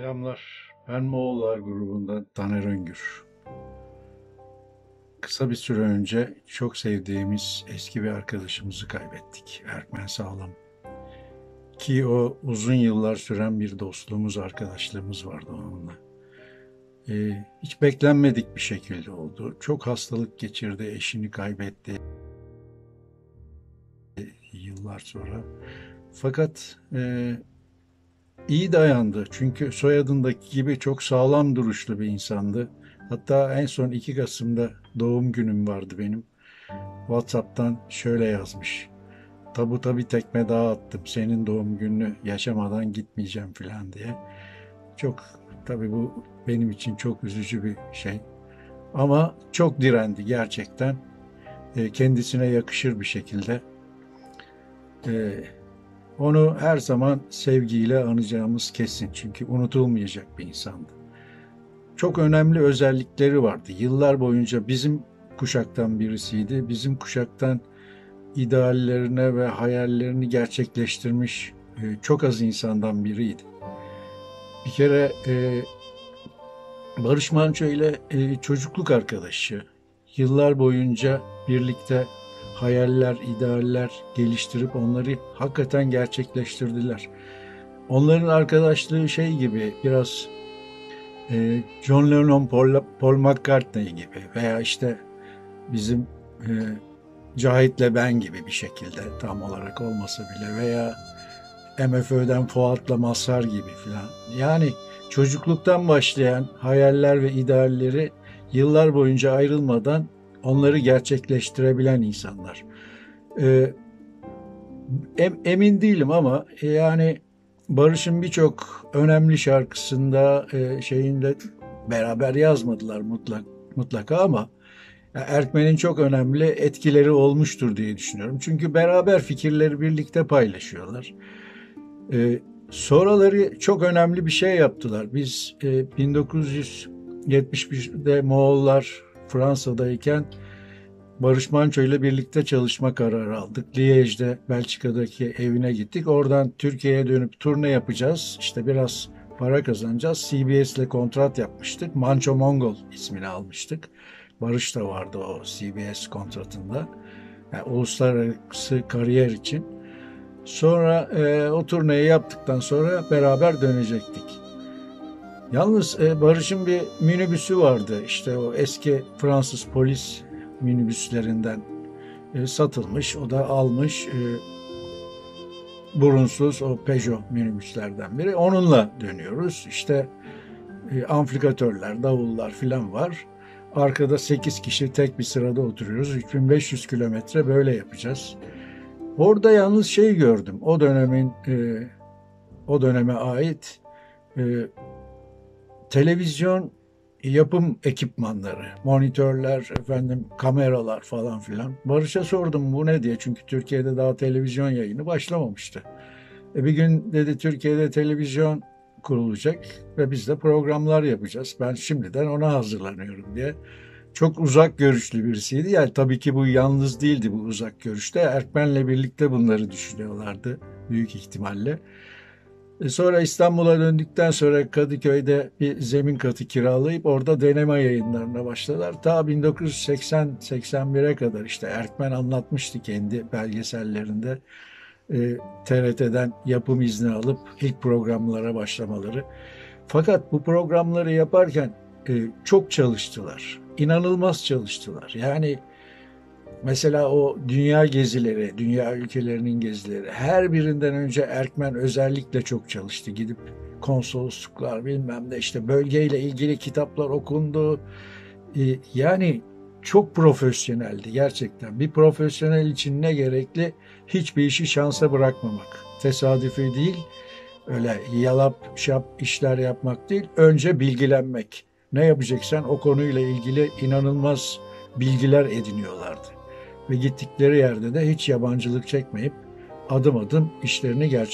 Selamlar, ben Moğollar grubundan Taner Öngür. Kısa bir süre önce çok sevdiğimiz eski bir arkadaşımızı kaybettik, Erkmen Sağlam. Ki o uzun yıllar süren bir dostluğumuz, arkadaşlığımız vardı onunla. Hiç beklenmedik bir şekilde oldu. Çok hastalık geçirdi, eşini kaybetti yıllar sonra. Fakat iyi dayandı çünkü soyadındaki gibi çok sağlam duruşlu bir insandı. Hatta en son 2 Kasım'da doğum günüm vardı benim. WhatsApp'tan şöyle yazmış: "Tabuta bir tekme daha attım, senin doğum gününü yaşamadan gitmeyeceğim" falan diye. Çok, tabii bu benim için çok üzücü bir şey. Ama çok direndi gerçekten. Kendisine yakışır bir şekilde. Onu her zaman sevgiyle anacağımız kesin. Çünkü unutulmayacak bir insandı. Çok önemli özellikleri vardı. Yıllar boyunca bizim kuşaktan birisiydi. Bizim kuşaktan ideallerine ve hayallerini gerçekleştirmiş çok az insandan biriydi. Bir kere Barış Manço ile çocukluk arkadaşı. Yıllar boyunca birlikte hayaller, idealler geliştirip onları hakikaten gerçekleştirdiler. Onların arkadaşlığı şey gibi, biraz John Lennon, Paul McCartney gibi veya işte bizim Cahit'le ben gibi bir şekilde, tam olarak olmasa bile, veya MFÖ'den Fuat'la Mazhar gibi filan. Yani çocukluktan başlayan hayaller ve idealleri yıllar boyunca ayrılmadan onları gerçekleştirebilen insanlar. Emin değilim ama yani Barış'ın birçok önemli şarkısında şeyinde beraber yazmadılar mutlaka ama Erkmen'in çok önemli etkileri olmuştur diye düşünüyorum. Çünkü beraber fikirleri birlikte paylaşıyorlar. Sonraları çok önemli bir şey yaptılar. Biz 1971'de Moğollar Fransa'dayken Barış Manço ile birlikte çalışma kararı aldık. Liège'de, Belçika'daki evine gittik. Oradan Türkiye'ye dönüp turne yapacağız. İşte biraz para kazanacağız. CBS ile kontrat yapmıştık. Manço Mongol ismini almıştık. Barış da vardı o CBS kontratında. Yani uluslararası kariyer için. Sonra o turneyi yaptıktan sonra beraber dönecektik. Yalnız Barış'ın bir minibüsü vardı. İşte o eski Fransız polis minibüslerinden satılmış. O da almış, burunsuz o Peugeot minibüslerden biri. Onunla dönüyoruz. İşte amflikatörler, davullar filan var. Arkada 8 kişi tek bir sırada oturuyoruz. 3500 kilometre böyle yapacağız. Orada yalnız şey gördüm. O dönemin, o döneme ait televizyon yapım ekipmanları, monitörler, efendim kameralar falan filan. Barış'a sordum bu ne diye, çünkü Türkiye'de daha televizyon yayını başlamamıştı. Bir gün dedi Türkiye'de televizyon kurulacak ve biz de programlar yapacağız. Ben şimdiden ona hazırlanıyorum diye. Çok uzak görüşlü birisiydi. Yani tabii ki bu yalnız değildi, bu uzak görüşte. Erkmen'le birlikte bunları düşünüyorlardı büyük ihtimalle. Sonra İstanbul'a döndükten sonra Kadıköy'de bir zemin katı kiralayıp orada deneme yayınlarına başladılar. Ta 1980-81'e kadar, işte Erkmen anlatmıştı kendi belgesellerinde, TRT'den yapım izni alıp ilk programlara başlamaları. Fakat bu programları yaparken çok çalıştılar. İnanılmaz çalıştılar. Yani mesela o dünya gezileri, dünya ülkelerinin gezileri, her birinden önce Erkmen özellikle çok çalıştı. Gidip konsolosluklar, bilmem ne, işte bölgeyle ilgili kitaplar okundu. Yani çok profesyoneldi gerçekten. Bir profesyonel için ne gerekli? Hiçbir işi şansa bırakmamak. Tesadüfi değil, öyle yalap şap işler yapmak değil. Önce bilgilenmek. Ne yapacaksan o konuyla ilgili inanılmaz bilgiler ediniyorlardı. Ve gittikleri yerde de hiç yabancılık çekmeyip adım adım işlerini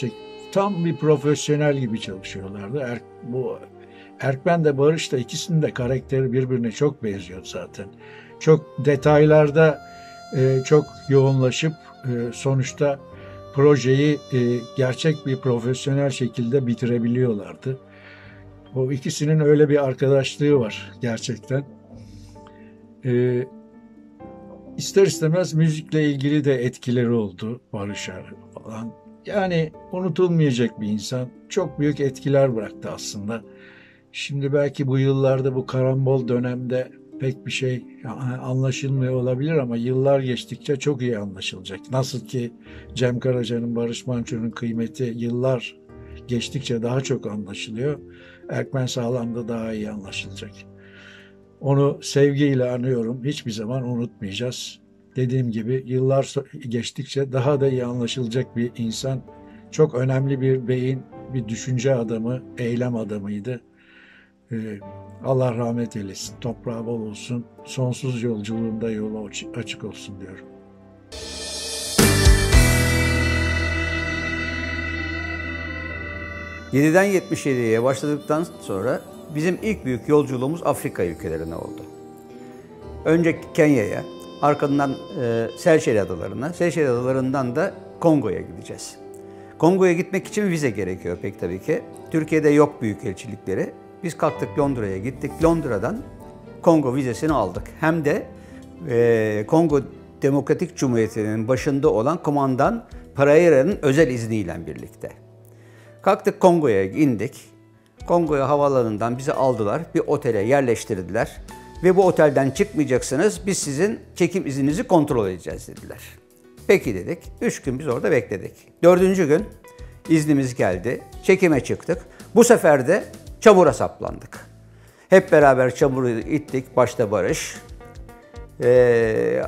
tam bir profesyonel gibi çalışıyorlardı. Erkmen de Barış da, ikisinin de karakteri birbirine çok benziyor zaten. Çok detaylarda çok yoğunlaşıp sonuçta projeyi gerçek bir profesyonel şekilde bitirebiliyorlardı. O ikisinin öyle bir arkadaşlığı var gerçekten. İster istemez müzikle ilgili de etkileri oldu Barış'a falan. Yani unutulmayacak bir insan. Çok büyük etkiler bıraktı aslında. Şimdi belki bu yıllarda, bu karambol dönemde pek bir şey anlaşılmıyor olabilir ama yıllar geçtikçe çok iyi anlaşılacak. Nasıl ki Cem Karaca'nın, Barış Manço'nun kıymeti yıllar geçtikçe daha çok anlaşılıyor. Erkmen Sağlam'da daha iyi anlaşılacak. Onu sevgiyle anıyorum. Hiçbir zaman unutmayacağız. Dediğim gibi yıllar geçtikçe daha da iyi anlaşılacak bir insan. Çok önemli bir beyin, bir düşünce adamı, eylem adamıydı. Allah rahmet eylesin, toprağı bol olsun, sonsuz yolculuğunda yolu açık olsun diyorum. ''7'den 77'ye başladıktan sonra bizim ilk büyük yolculuğumuz Afrika ülkelerine oldu. Önce Kenya'ya, arkasından Seychelles Adaları'na, Seychelles Adaları'ndan da Kongo'ya gideceğiz. Kongo'ya gitmek için vize gerekiyor pek tabii ki. Türkiye'de yok büyük elçilikleri. Biz kalktık Londra'ya gittik. Londra'dan Kongo vizesini aldık. Hem de Kongo Demokratik Cumhuriyeti'nin başında olan komandan Pereira'nın özel izniyle birlikte. Kalktık Kongo'ya indik. Kongo'ya havaalanından bizi aldılar. Bir otele yerleştirdiler. Ve bu otelden çıkmayacaksınız. Biz sizin çekim izninizi kontrol edeceğiz dediler. Peki dedik. 3 gün biz orada bekledik. 4. gün iznimiz geldi. Çekime çıktık. Bu sefer de çamura saplandık. Hep beraber çamuru ittik. Başta Barış.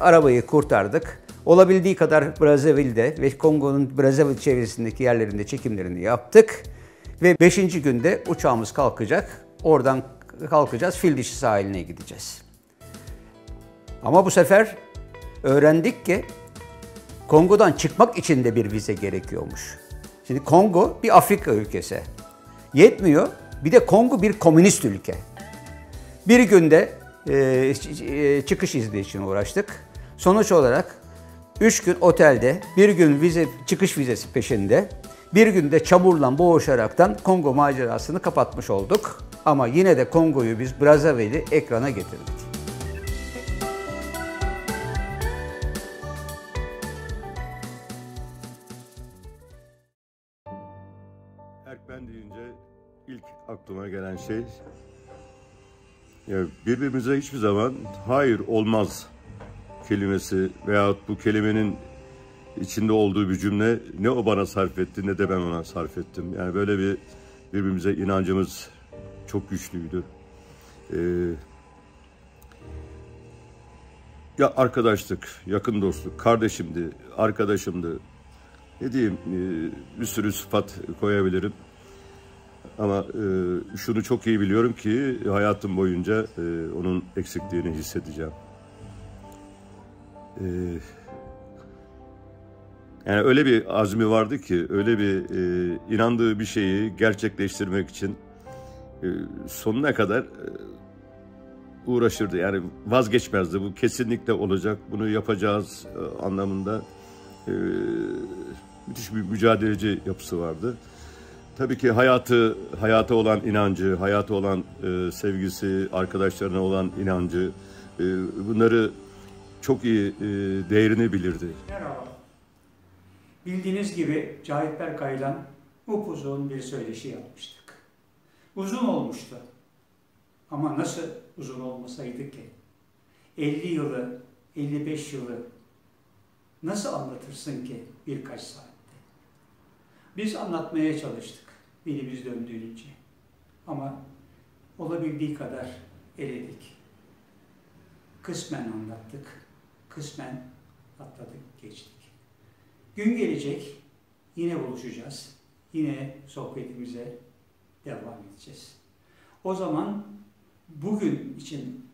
Arabayı kurtardık. Olabildiği kadar Brazzaville'de ve Kongo'nun Brazzaville çevresindeki yerlerinde çekimlerini yaptık. Ve 5. günde uçağımız kalkacak. Oradan kalkacağız. Fil dişi sahiline gideceğiz. Ama bu sefer öğrendik ki Kongo'dan çıkmak için de bir vize gerekiyormuş. Şimdi Kongo bir Afrika ülkesi. Yetmiyor. Bir de Kongo bir komünist ülke. 1 günde çıkış izni için uğraştık. Sonuç olarak 3 gün otelde, 1 gün vize, çıkış vizesi peşinde, 1 günde çamurla boğuşaraktan Kongo macerasını kapatmış olduk. Ama yine de Kongo'yu biz Brazzaville'i ekrana getirdik. Erkmen deyince ilk aklıma gelen şey, birbirimize hiçbir zaman hayır olmaz kelimesi veyahut bu kelimenin içinde olduğu bir cümle ne o bana sarf etti ne de ben ona sarf ettim. Yani böyle bir birbirimize inancımız çok güçlüydü. Ya arkadaşlık, yakın dostluk, kardeşimdi, arkadaşımdı. Ne diyeyim, bir sürü sıfat koyabilirim. Ama şunu çok iyi biliyorum ki hayatım boyunca onun eksikliğini hissedeceğim. Yani öyle bir azmi vardı ki, öyle bir inandığı bir şeyi gerçekleştirmek için sonuna kadar uğraşırdı. Yani vazgeçmezdi. Bu kesinlikle olacak. Bunu yapacağız anlamında müthiş bir mücadeleci yapısı vardı. Tabii ki hayata olan inancı, hayata olan sevgisi, arkadaşlarına olan inancı, bunları çok iyi değerini bilirdi. Merhaba. Bildiğiniz gibi Cahit Berkaylan upuzun bir söyleşi yapmıştık. Uzun olmuştu. Ama nasıl uzun olmasaydı ki? 50 yılı, 55 yılı nasıl anlatırsın ki birkaç saat? Biz anlatmaya çalıştık dilimiz döndüğünce ama olabildiği kadar eledik. Kısmen anlattık, kısmen atladık, geçtik. Gün gelecek, yine buluşacağız, yine sohbetimize devam edeceğiz. O zaman bugün için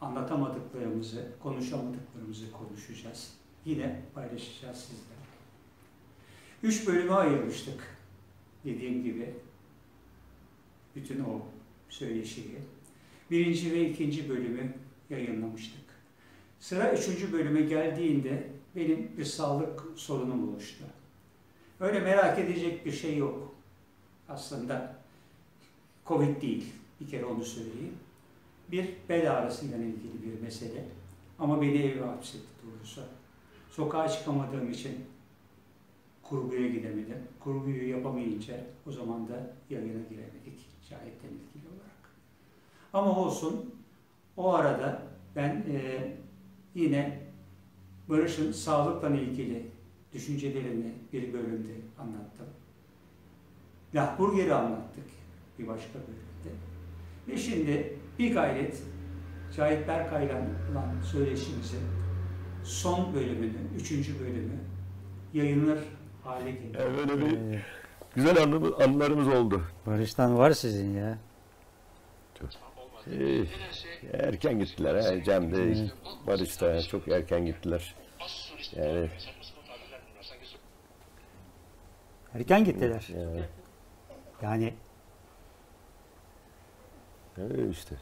anlatamadıklarımızı, konuşamadıklarımızı konuşacağız, yine paylaşacağız sizlerle. 3 bölüme ayırmıştık dediğim gibi bütün o söyleşiyi. 1. ve 2. bölümü yayınlamıştık. Sıra 3. bölüme geldiğinde benim bir sağlık sorunum oluştu. Öyle merak edecek bir şey yok aslında. Covid değil, bir kere onu söyleyeyim. Bir bel ağrısıyla ilgili bir mesele. Ama beni eve hapsetti doğrusu. Sokağa çıkamadığım için kurguya gidemedim. Kurguyu yapamayınca o zaman da yayına giremedik Cahit'ten ilgili olarak. Ama olsun, o arada ben yine Barış'ın sağlıkla ilgili düşüncelerini bir bölümde anlattım. Lahburger'i anlattık bir başka bölümde. Ve şimdi bir gayret Cahit Berkaylan olan söyleşimizin son bölümünü, 3. bölümü yayınlar hale geldi. Öyle bir güzel anlarımız oldu. Barış'tan var sizin ya. Çok. Erken gittiler ha. Cem de, Barış da çok erken gittiler. Yani. Erken gittiler. Yani. Öyle işte.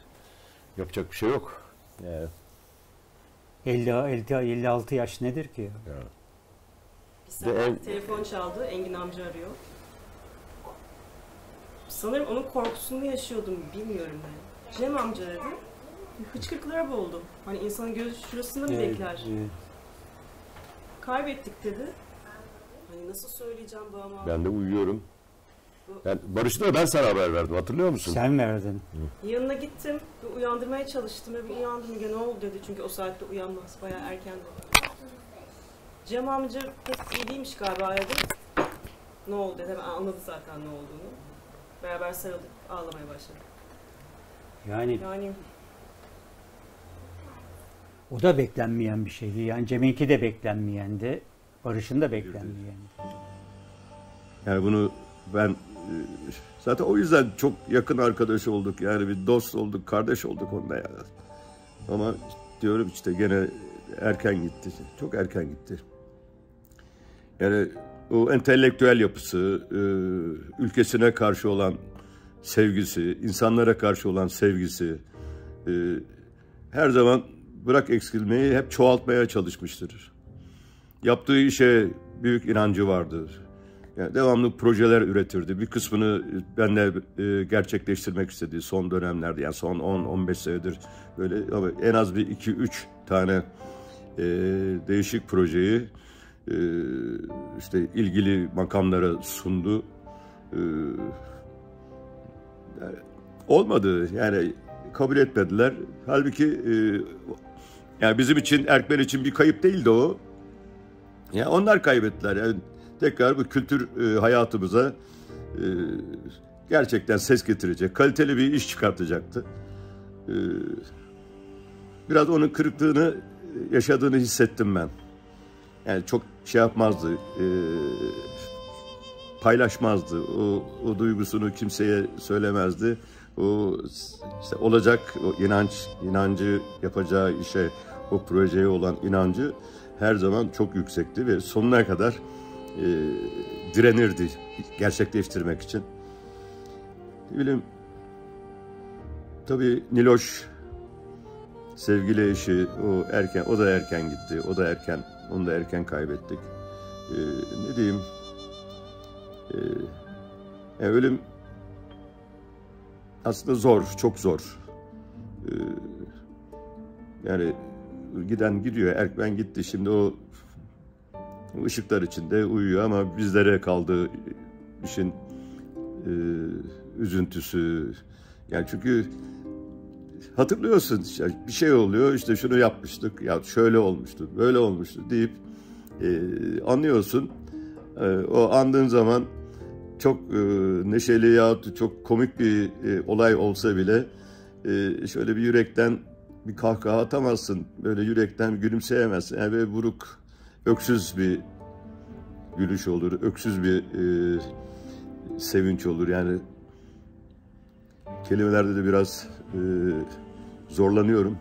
Yapacak bir şey yok. Yani. 56 yaş nedir ki? Ya. Telefon çaldı, Engin amca arıyor. Sanırım onun korkusunu yaşıyordum, bilmiyorum ben. Cem amca dedi, hıçkırıklara boğuldum. Hani insanın gözü şurasında mı bekler? Kaybettik dedi. Hani nasıl söyleyeceğim babama? Ben de uyuyorum. Yani Barış'ta ben sana haber verdim, hatırlıyor musun? Sen verdin. Yanına gittim, uyandırmaya çalıştım ve uyandım. Ne oldu dedi, çünkü o saatte uyanmaz, bayağı erken dedi. Cem amca pek iyi değilmiş galiba, aradı. Ne oldu dedi, hemen anladı zaten ne olduğunu. Beraber sarıldık, ağlamaya başladık. Yani o da beklenmeyen bir şeydi. Yani Cem'inki de beklenmeyendi, Barış'ın da beklenmeyendi. Yani bunu ben zaten o yüzden çok yakın arkadaş olduk, yani bir dost olduk, kardeş olduk onunla ya. Ama diyorum işte gene erken gitti, çok erken gitti. Yani o entelektüel yapısı, ülkesine karşı olan sevgisi, insanlara karşı olan sevgisi, her zaman bırak eksilmeyi hep çoğaltmaya çalışmıştır. Yaptığı işe büyük inancı vardır. Yani devamlı projeler üretirdi. Bir kısmını benle gerçekleştirmek istediği son dönemlerde, yani son 10-15 senedir böyle, ama en az bir 2-3 tane değişik projeyi işte ilgili makamlara sundu. Yani olmadı, yani kabul etmediler. Halbuki yani bizim için, Erkmen için bir kayıp değildi o. Yani onlar kaybettiler. Yani tekrar bu kültür hayatımıza gerçekten ses getirecek, kaliteli bir iş çıkartacaktı. Biraz onun kırıklığını yaşadığını hissettim ben. Yani çok şey yapmazdı, paylaşmazdı. O duygusunu kimseye söylemezdi. O işte olacak, o inancı, yapacağı işe, o projeye olan inancı her zaman çok yüksekti ve sonuna kadar direnirdi gerçekleştirmek için. Bilmiyorum. Tabii Niloş, sevgili eşi, o da erken gitti. Onu da erken kaybettik. Ne diyeyim? Ölüm aslında zor, çok zor. Yani giden gidiyor, Erkmen gitti. Şimdi o ışıklar içinde uyuyor ama bizlere kaldı işin üzüntüsü. Yani çünkü hatırlıyorsun, bir şey oluyor, işte şunu yapmıştık, ya şöyle olmuştu, böyle olmuştu deyip anlıyorsun. O andığın zaman çok neşeli yahut çok komik bir olay olsa bile şöyle bir yürekten bir kahkaha atamazsın, böyle yürekten gülümseyemezsin. Yani böyle buruk, öksüz bir gülüş olur, öksüz bir sevinç olur. Yani kelimelerde de biraz zorlanıyorum.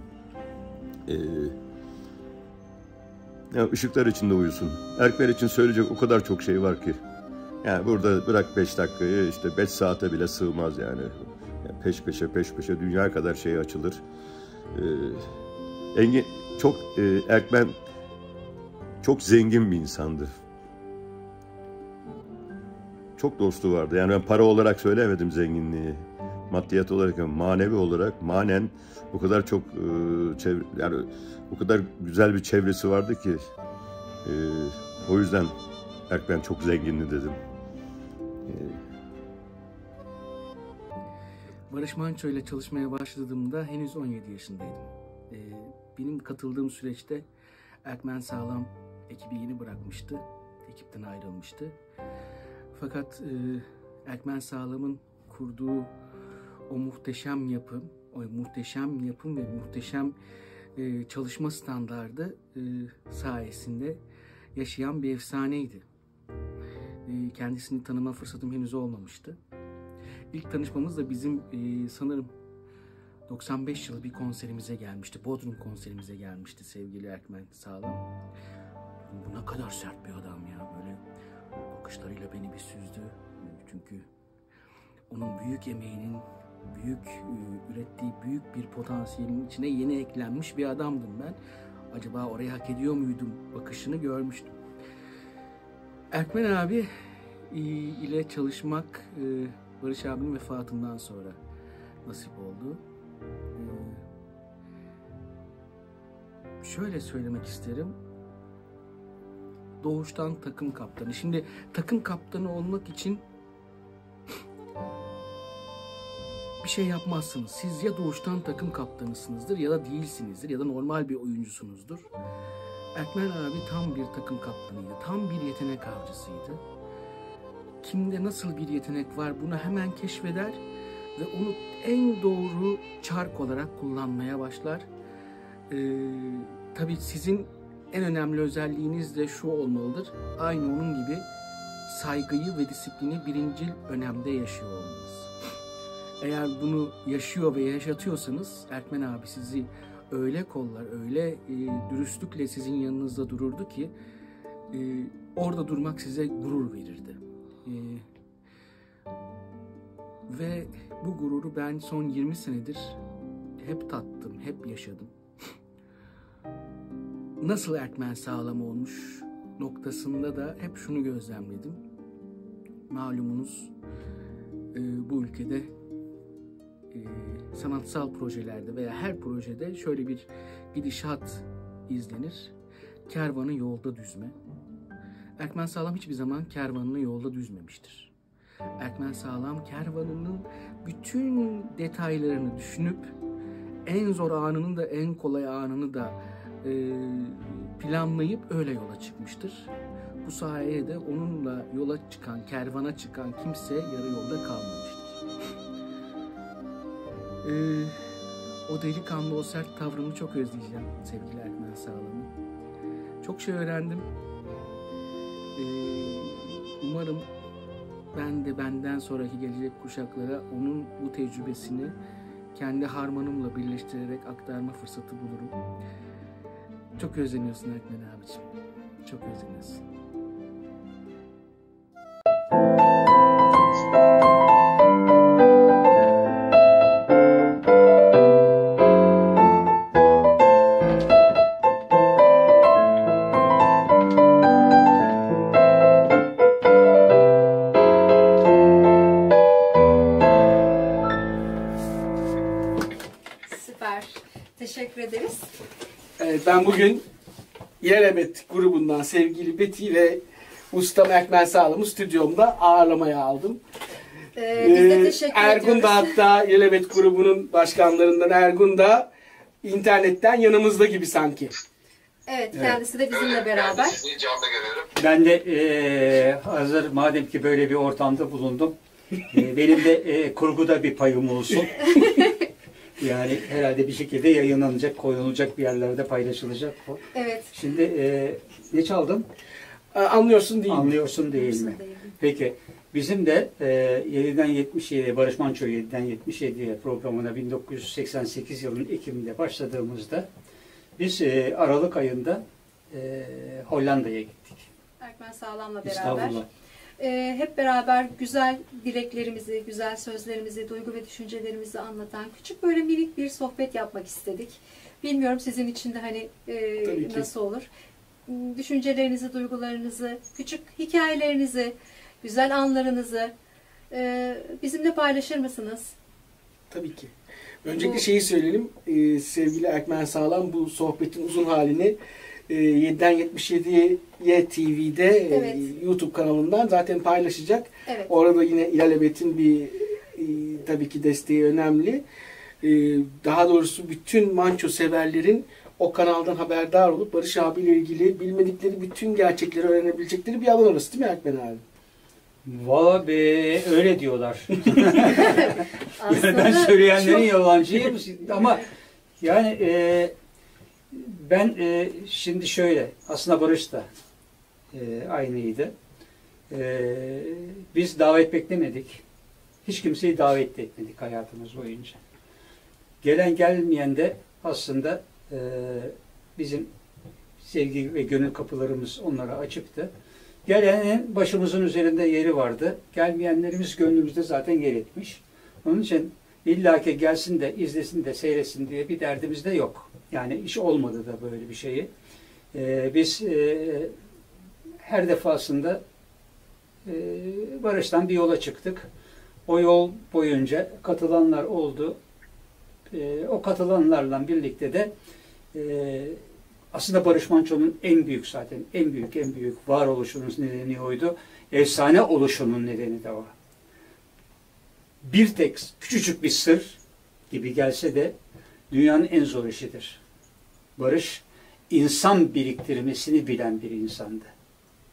Yani ışıklar içinde uyusun. Erkmen için söyleyecek o kadar çok şey var ki. Yani burada bırak 5 dakikayı, işte 5 saate bile sığmaz yani. Yani peş peşe dünya kadar şey açılır. Erkmen çok zengin bir insandı. Çok dostu vardı. Yani ben para olarak söylemedim zenginliği. maddiyat olarak yani manevi olarak, manen o kadar çok yani o kadar güzel bir çevresi vardı ki o yüzden Erkmen çok zengindi dedim. Barış Manço ile çalışmaya başladığımda henüz 17 yaşındaydım. Benim katıldığım süreçte Erkmen Sağlam ekibi yeni bırakmıştı, ekipten ayrılmıştı. Fakat Erkmen Sağlam'ın kurduğu o muhteşem yapım, ve muhteşem çalışma standardı sayesinde yaşayan bir efsaneydi. Kendisini tanıma fırsatım henüz olmamıştı. İlk tanışmamız da bizim sanırım 95 yılı bir konserimize gelmişti. Bodrum konserimize gelmişti sevgili Erkmen Sağlam. Bu ne kadar sert bir adam ya, böyle bakışlarıyla beni bir süzdü. Çünkü onun büyük emeğinin, ürettiği büyük bir potansiyelin içine yeni eklenmiş bir adamdım ben. Acaba orayı hak ediyor muydum bakışını görmüştüm. Erkmen abi ile çalışmak Barış abinin vefatından sonra nasip oldu. Şöyle söylemek isterim. Doğuştan takım kaptanı. Şimdi takım kaptanı olmak için bir şey yapmazsınız. Siz ya doğuştan takım kaptanısınızdır ya da değilsinizdir ya da normal bir oyuncusunuzdur. Erkmen abi tam bir takım kaptanıydı. Tam bir yetenek avcısıydı. Kimde nasıl bir yetenek var bunu hemen keşfeder ve onu en doğru çark olarak kullanmaya başlar. Tabii sizin en önemli özelliğiniz de şu olmalıdır. Aynı onun gibi saygıyı ve disiplini birincil önemde yaşıyor olmanız. Eğer bunu yaşıyor ve yaşatıyorsanız Erkmen abi sizi öyle kollar, öyle dürüstlükle sizin yanınızda dururdu ki orada durmak size gurur verirdi. Ve bu gururu ben son 20 senedir hep tattım, hep yaşadım. Nasıl Erkmen Sağlam olmuş noktasında da hep şunu gözlemledim. Malumunuz bu ülkede sanatsal projelerde veya her projede şöyle bir gidişat izlenir. Kervanı yolda düzme. Erkmen Sağlam hiçbir zaman kervanını yolda düzmemiştir. Erkmen Sağlam kervanının bütün detaylarını düşünüp en zor anını da en kolay anını da planlayıp öyle yola çıkmıştır. Bu sayede onunla yola çıkan, kervana çıkan kimse yarı yolda kalmamıştır. O delikanlı, o sert tavrımı çok özleyeceğim sevgili Erkmen Sağlam'ı. Çok şey öğrendim. Umarım ben de benden sonraki gelecek kuşaklara onun bu tecrübesini kendi harmanımla birleştirerek aktarma fırsatı bulurum. Çok özleniyorsun Erkmen abiciğim. Çok özleniyorsun. Ben bugün Yelbet grubundan sevgili Beti ve ustam Erkmen Sağlam'ı stüdyomda ağırlamaya aldım. Biz de teşekkür ediyoruz. Ergun da hatta Yelbet grubunun başkanlarından Ergun da internetten yanımızda gibi sanki. Evet, kendisi de bizimle beraber. Ben de hazır madem ki böyle bir ortamda bulundum. Benim de kurguda bir payım olsun. Yani herhalde bir şekilde yayınlanacak, koyulacak bir yerlerde paylaşılacak o. Evet. Şimdi ne çaldın? Anlıyorsun değil mi? Anlıyorsun değil mi? Peki bizim de 7'den 77'ye, Barış Manço 7'den 77'ye programına 1988 yılının Ekim'de başladığımızda biz Aralık ayında Hollanda'ya gittik. Erkmen Sağlam'la beraber. İstanbul'a. Hep beraber güzel dileklerimizi, güzel sözlerimizi, duygu ve düşüncelerimizi anlatan küçük böyle minik bir sohbet yapmak istedik. Bilmiyorum sizin için de hani nasıl olur. Düşüncelerinizi, duygularınızı, küçük hikayelerinizi, güzel anlarınızı bizimle paylaşır mısınız? Tabii ki. Öncelikle şeyi söyleyelim. Sevgili Erkmen Sağlam bu sohbetin uzun halini 7'den 77'ye TV'de evet. YouTube kanalından zaten paylaşacak. Evet. Orada yine İlelebet'in bir tabii ki desteği önemli. Daha doğrusu bütün Manço severlerin o kanaldan haberdar olup Barış abiyle ilgili bilmedikleri bütün gerçekleri öğrenebilecekleri bir alan orası değil mi Erkmen abi? Valla be öyle diyorlar. Yani ben söyleyenlerin yalancıyım ama yani ben şimdi şöyle aslında Barış da aynıydı. Biz davet beklemedik. Hiç kimseyi davet etmedik hayatımız boyunca. Gelen gelmeyen de aslında bizim sevgi ve gönül kapılarımız onlara açıktı. Gelenin başımızın üzerinde yeri vardı. Gelmeyenlerimiz gönlümüzde zaten yer etmiş. Onun için illaki gelsin de izlesin de seyretsin diye bir derdimiz de yok. Yani iş olmadı da böyle bir şeyi. Biz her defasında Barış'tan bir yola çıktık. O yol boyunca katılanlar oldu. O katılanlarla birlikte de aslında Barış Manço'nun en büyük zaten en büyük varoluşunun nedeni oydu. Efsane oluşunun nedeni de o. Bir tek küçücük bir sır gibi gelse de dünyanın en zor işidir. Barış insan biriktirmesini bilen bir insandı.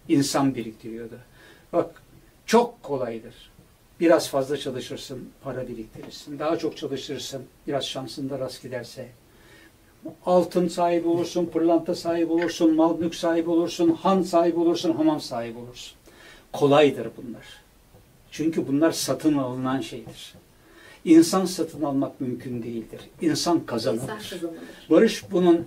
İnsan biriktiriyordu. Bak çok kolaydır. Biraz fazla çalışırsın, para biriktirirsin. Daha çok çalışırsın, biraz şansın da rast giderse. Altın sahibi olursun, pırlanta sahibi olursun, mal mülk sahibi olursun, han sahibi olursun, hamam sahibi olursun. Kolaydır bunlar. Çünkü bunlar satın alınan şeydir. İnsan satın almak mümkün değildir. İnsan kazanılır. İnsan kazanılır. Barış bunun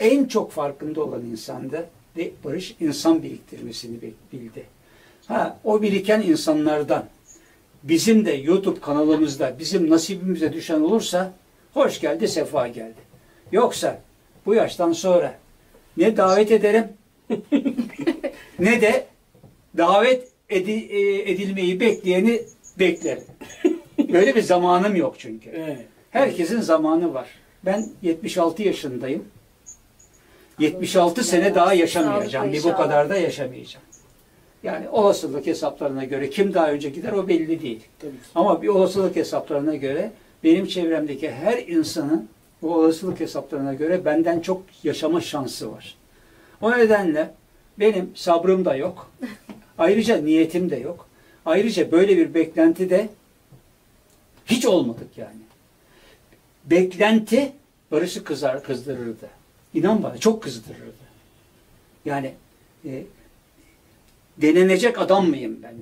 en çok farkında olan insandı ve Barış insan biriktirmesini bildi. Ha, o biriken insanlardan bizim de YouTube kanalımızda bizim nasibimize düşen olursa hoş geldi, sefa geldi. Yoksa bu yaştan sonra ne davet ederim ne de davet edilmeyi bekleyeni beklerim. Böyle bir zamanım yok çünkü. Evet. Herkesin zamanı var. Ben 76 yaşındayım. 76 sene daha yaşamayacağım. Bir bu kadar da yaşamayacağım. Yani olasılık hesaplarına göre kim daha önce gider o belli değil. Ama bir olasılık hesaplarına göre benim çevremdeki her insanın bu olasılık hesaplarına göre benden çok yaşama şansı var. O nedenle benim sabrım da yok. Ayrıca niyetim de yok. Ayrıca böyle bir beklenti de hiç olmadık yani. Beklenti Barış'ı kızdırırdı. İnan bana çok kızdırırdı. Yani denenecek adam mıyım ben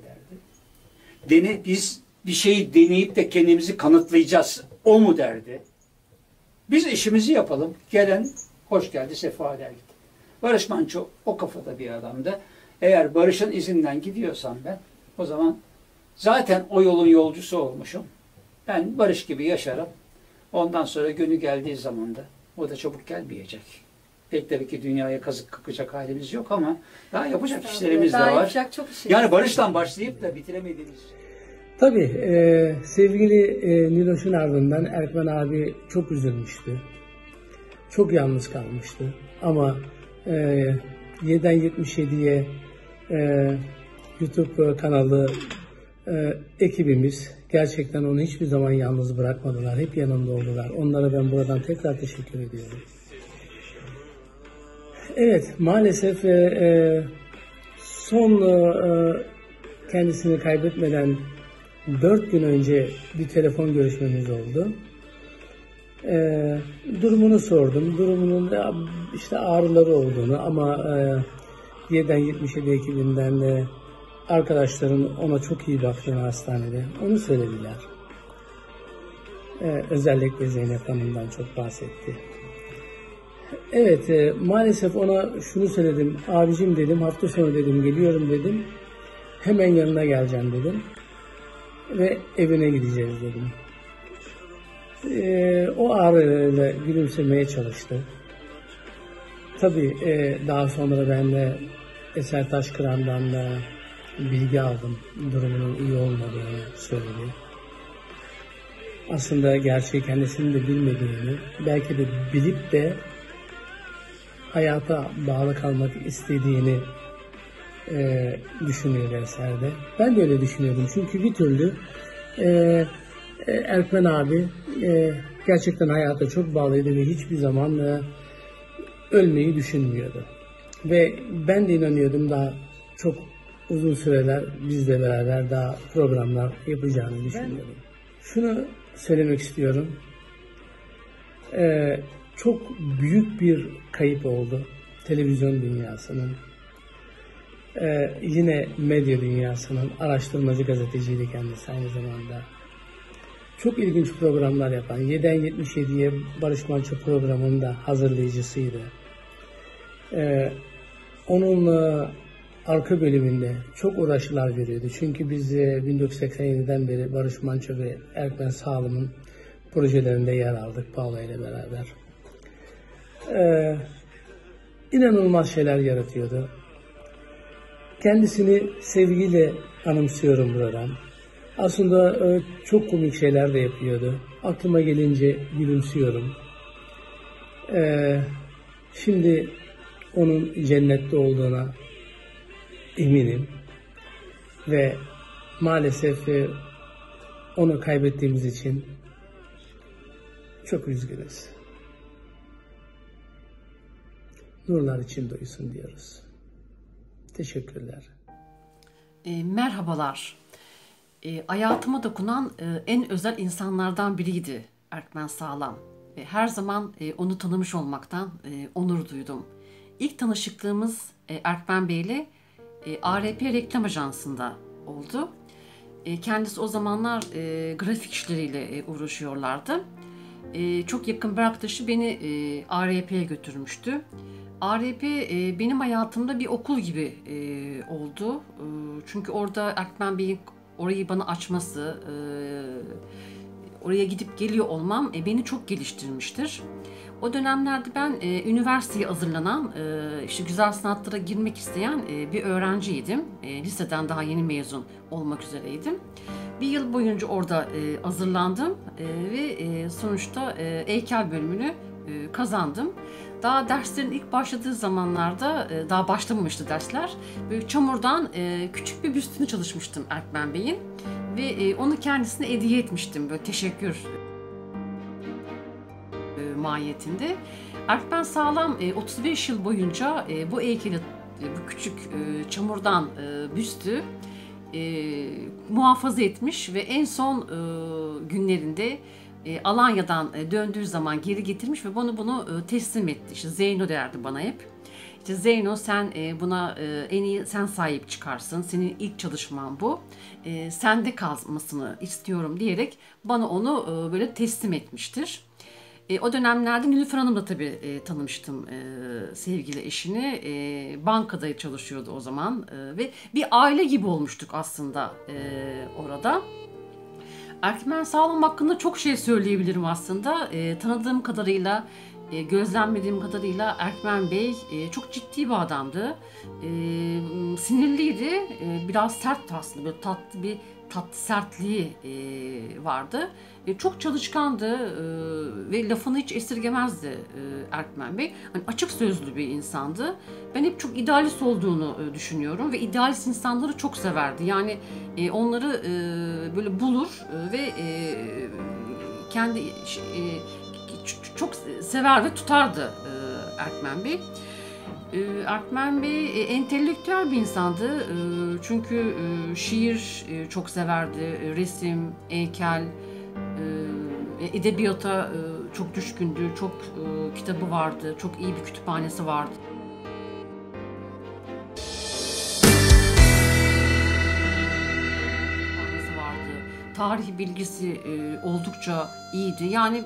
derdi. Biz bir şeyi deneyip de kendimizi kanıtlayacağız. O mu derdi. Biz işimizi yapalım. Gelen hoş geldi, sefa der gitti. Barış Manço o kafada bir adamdı. Eğer Barış'ın izinden gidiyorsam ben o zaman zaten o yolun yolcusu olmuşum. Ben Barış gibi yaşarım. Ondan sonra günü geldiği zaman da o da çabuk gelmeyecek. Pek tabii ki dünyaya kazık kakacak halimiz yok ama daha yapacak işlerimiz de var. Yani Barış'tan başlayıp da bitiremediğimiz tabii sevgili Niloş'un ardından Erkmen abi çok üzülmüştü. Çok yalnız kalmıştı. Ama 7'den 77'ye YouTube kanalı ekibimiz gerçekten onu hiçbir zaman yalnız bırakmadılar. Hep yanında oldular. Onlara ben buradan tekrar teşekkür ediyorum. Evet maalesef son kendisini kaybetmeden 4 gün önce bir telefon görüşmemiz oldu. Durumunu sordum. Durumunun da işte ağrıları olduğunu ama 7'den 77 ekibinden de arkadaşların ona çok iyi baktığını hastanede. Onu söylediler. Özellikle Zeynep Hanım'dan çok bahsetti. Evet maalesef ona şunu söyledim. Abicim dedim hafta sonu dedim geliyorum dedim. Hemen yanına geleceğim dedim. Ve evine gideceğiz dedim. O ağrıyla gülümsemeye çalıştı. Tabii daha sonra ben de Eser Taşkıran'dan da bilgi aldım. Durumunun iyi olmadığını söyledi. aslında gerçeği kendisinin de bilmediğini, belki de bilip de hayata bağlı kalmak istediğini düşünüyor eserde. Ben de öyle düşünüyordum. Çünkü bir türlü Erkmen abi gerçekten hayata çok bağlıydı ve hiçbir zaman ölmeyi düşünmüyordu. Ve ben de inanıyordum daha çok uzun süreler bizle beraber daha programlar yapacağını düşünüyordum. Şunu söylemek istiyorum. Çok büyük bir kayıp oldu televizyon dünyasının. Yine medya dünyasının, araştırmacı gazeteciydi kendisi aynı zamanda. Çok ilginç programlar yapan, 7'DEN 77'YE Barış Manço programında hazırlayıcısıydı. Onunla arka bölümünde çok uğraşılar veriyordu. Çünkü biz 1987'den beri Barış Manço ve Erkmen Sağlam'ın projelerinde yer aldık Paolo ile beraber. İnanılmaz şeyler yaratıyordu. Kendisini sevgiyle anımsıyorum buradan. Aslında çok komik şeyler de yapıyordu. Aklıma gelince gülümsüyorum. Şimdi onun cennette olduğuna eminim. Ve maalesef onu kaybettiğimiz için çok üzgünüz. Nurlar içinde uyusun diyoruz. Teşekkürler. Merhabalar. Hayatıma dokunan en özel insanlardan biriydi Erkmen Sağlam. Her zaman onu tanımış olmaktan onur duydum. İlk tanışıklığımız Erkmen Bey ile ARP Reklam Ajansı'nda oldu. Kendisi o zamanlar grafik işleriyle uğraşıyorlardı. Çok yakın bir arkadaşı beni ARP'ye götürmüştü. ARP benim hayatımda bir okul gibi oldu. Çünkü orada Erkmen Bey'in orayı bana açması, oraya gidip geliyor olmam beni çok geliştirmiştir. O dönemlerde ben üniversiteye hazırlanan, işte güzel sanatlara girmek isteyen bir öğrenciydim. Liseden daha yeni mezun olmak üzereydim. Bir yıl boyunca orada hazırlandım ve sonuçta heykel bölümünü kazandım. Daha derslerin ilk başladığı zamanlarda, daha başlamamıştı dersler, böyle çamurdan küçük bir büstünü çalışmıştım Erkmen Bey'in ve onu kendisine hediye etmiştim, böyle teşekkür mahiyetinde. Erkmen Sağlam 35 yıl boyunca bu heykeli, bu küçük çamurdan büstü muhafaza etmiş ve en son günlerinde Alanya'dan döndüğü zaman geri getirmiş ve bunu teslim etti. İşte Zeyno derdi bana hep. İşte Zeyno, sen buna en iyi sen sahip çıkarsın. Senin ilk çalışman bu. Sende kalmasını istiyorum diyerek bana onu böyle teslim etmiştir. O dönemlerde Nilüfer Hanım'la tabii tanımıştım sevgili eşini. Bankada çalışıyordu o zaman ve bir aile gibi olmuştuk aslında orada. Erkmen Sağlam hakkında çok şey söyleyebilirim aslında. Tanıdığım kadarıyla, gözlemlediğim kadarıyla Erkmen Bey çok ciddi bir adamdı. Sinirliydi, biraz sert aslında, böyle tatlı sertliği vardı. Çok çalışkandı ve lafını hiç esirgemezdi Erkmen Bey. Hani açık sözlü bir insandı. Ben hep çok idealist olduğunu düşünüyorum ve idealist insanları çok severdi. Yani onları böyle bulur ve kendi çok sever ve tutardı Erkmen Bey. Erkmen Bey entelektüel bir insandı çünkü şiir çok severdi, resim, heykel, edebiyata çok düşkündü, çok kitabı vardı, çok iyi bir kütüphanesi vardı. Tarih bilgisi oldukça iyiydi. Yani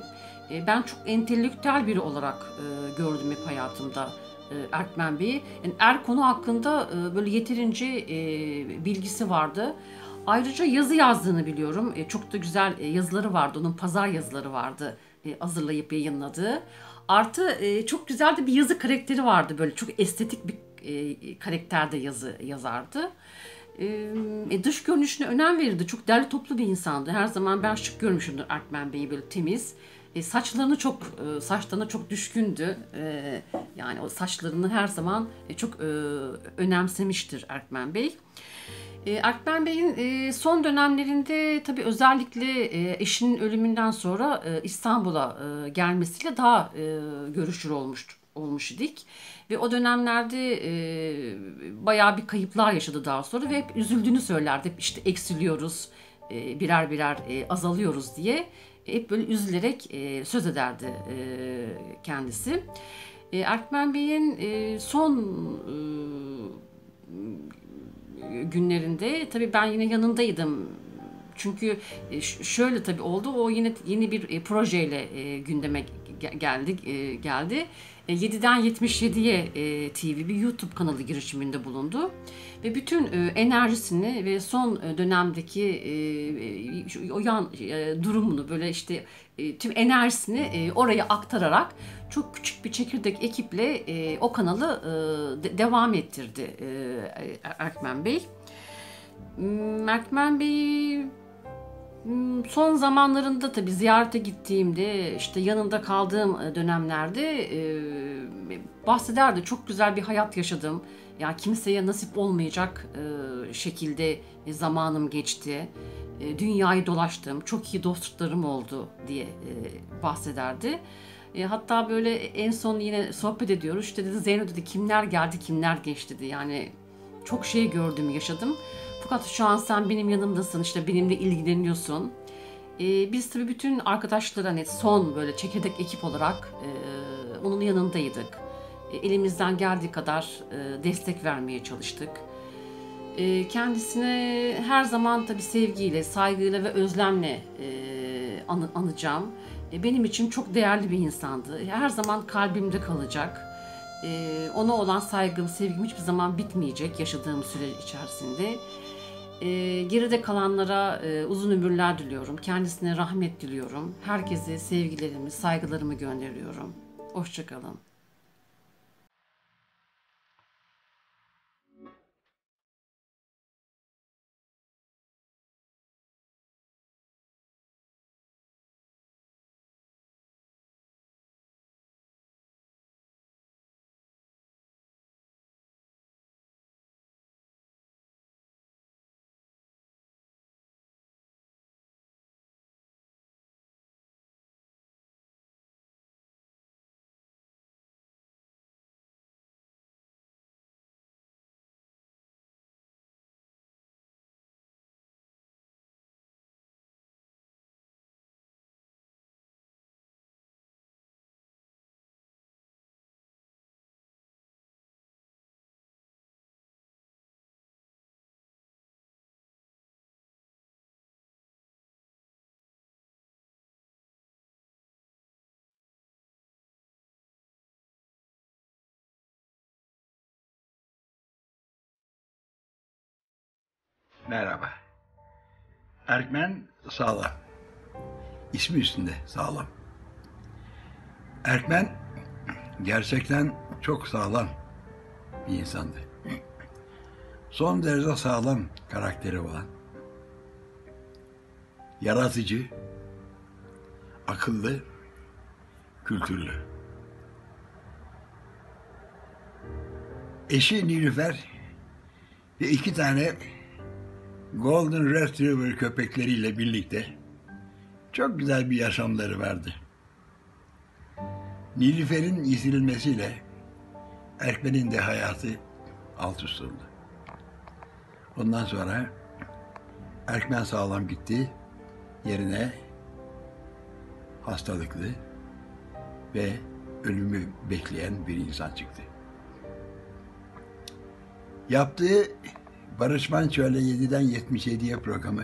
ben çok entelektüel biri olarak gördüm hep hayatımda Erkmen Bey'i. Yani konu hakkında böyle yeterince bilgisi vardı. Ayrıca yazı yazdığını biliyorum. Çok da güzel yazıları vardı. Onun pazar yazıları vardı hazırlayıp yayınladığı. Artı çok güzel de bir yazı karakteri vardı. Böyle çok estetik bir karakterde yazı yazardı. dış görünüşüne önem verirdi. Çok derli toplu bir insandı. Her zaman ben şık görmüşümdür Erkmen Bey'i, böyle temiz. Saçlarına çok düşkündü. Yani o saçlarını her zaman çok önemsemiştir Erkmen Bey. Erkmen Bey'in son dönemlerinde tabii özellikle eşinin ölümünden sonra İstanbul'a gelmesiyle daha görüşür olmuş idik. Ve o dönemlerde bayağı bir kayıplar yaşadı daha sonra ve hep üzüldüğünü söylerdi. Hep işte eksiliyoruz, birer birer azalıyoruz diye hep böyle üzülerek söz ederdi kendisi. Erkmen Bey'in son günlerinde tabii ben yine yanındaydım. Çünkü şöyle tabii oldu, o yine yeni bir projeyle gündeme geldi. 7'den 77'ye TV bir YouTube kanalı girişiminde bulundu ve bütün enerjisini ve son dönemdeki o yan durumunu, böyle işte tüm enerjisini oraya aktararak çok küçük bir çekirdek ekiple o kanalı devam ettirdi Erkmen Bey. Erkmen Bey son zamanlarında tabii ziyarete gittiğimde, işte yanında kaldığım dönemlerde bahsederdi. Çok güzel bir hayat yaşadım. Ya kimseye nasip olmayacak şekilde zamanım geçti. Dünyayı dolaştım. Çok iyi dostlarım oldu diye bahsederdi. Hatta böyle en son yine sohbet ediyoruz. İşte dedi, Zeyno dedi, kimler geldi kimler geçti dedi. Yani çok şey gördüm, yaşadım. Fakat şu an sen benim yanımdasın, işte benimle ilgileniyorsun. Biz tabii bütün arkadaşlara, hani son böyle çekirdek ekip olarak onun yanındaydık. Elimizden geldiği kadar destek vermeye çalıştık. Kendisine her zaman tabii sevgiyle, saygıyla ve özlemle anacağım. Benim için çok değerli bir insandı. Her zaman kalbimde kalacak. Ona olan saygım, sevgim hiçbir zaman bitmeyecek yaşadığım süre içerisinde. Geride kalanlara uzun ömürler diliyorum. Kendisine rahmet diliyorum. Herkese sevgilerimi, saygılarımı gönderiyorum. Hoşçakalın. Merhaba. Erkmen Sağlam. İsmi üstünde sağlam. Erkmen gerçekten çok sağlam bir insandı. Son derece sağlam karakteri olan, yaratıcı, akıllı, kültürlü. Eşi Nilüfer ve 2 tane Golden Retriever köpekleriyle birlikte çok güzel bir yaşamları vardı. Nilüfer'in yitirilmesiyle Erkmen'in de hayatı alt üst oldu. Ondan sonra Erkmen Sağlam gitti, yerine hastalıklı ve ölümü bekleyen bir insan çıktı. Yaptığı Barış Manço ile 7'den 77'ye programı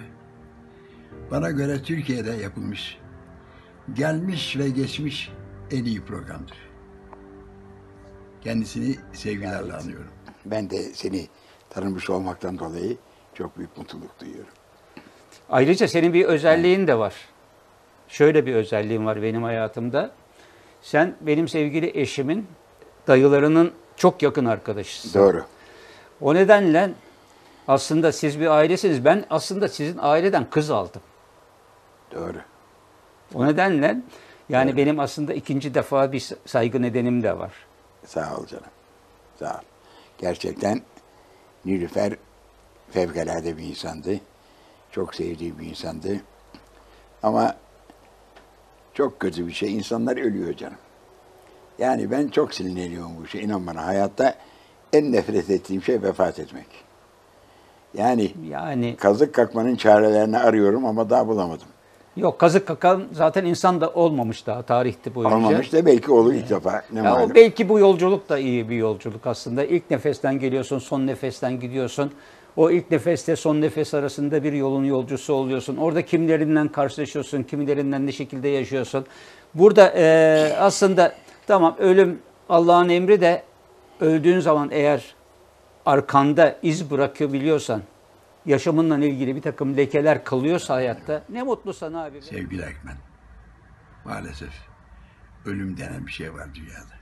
bana göre Türkiye'de yapılmış, gelmiş ve geçmiş en iyi programdır. Kendisini sevgilerle anıyorum. Ben de seni tanımış olmaktan dolayı çok büyük mutluluk duyuyorum. Ayrıca senin bir özelliğin de var. Şöyle bir özelliğin var benim hayatımda. Sen benim sevgili eşimin dayılarının çok yakın arkadaşısın. Doğru. O nedenle Aslında siz bir ailesiniz. Ben aslında sizin aileden kız aldım. Doğru. O nedenle yani doğru, benim aslında ikinci defa bir saygı nedenim de var. Sağ ol canım. Sağ ol. Gerçekten Nilüfer fevkalade bir insandı. Çok sevdiği bir insandı. Ama çok kötü bir şey. İnsanlar ölüyor canım. Yani ben çok sinirleniyorum bu şey. İnan bana, hayatta en nefret ettiğim şey vefat etmek. Yani kazık kakmanın çarelerini arıyorum ama daha bulamadım. Yok, kazık kakan zaten insan da olmamış daha tarihte boyunca. Olmamış da belki olur ilk defa. Ne ya, o belki bu yolculuk da iyi bir yolculuk aslında. İlk nefesten geliyorsun, son nefesten gidiyorsun. O ilk nefeste son nefes arasında bir yolun yolcusu oluyorsun. Orada kimlerinden karşılaşıyorsun, kimlerinden ne şekilde yaşıyorsun. Burada aslında tamam, ölüm Allah'ın emri de öldüğün zaman eğer arkanda iz bırakabiliyorsan, yaşamınla ilgili bir takım lekeler kalıyorsa hayatta, ne mutlu sana abi. Sevgili Erkmen, maalesef ölüm denen bir şey var dünyada.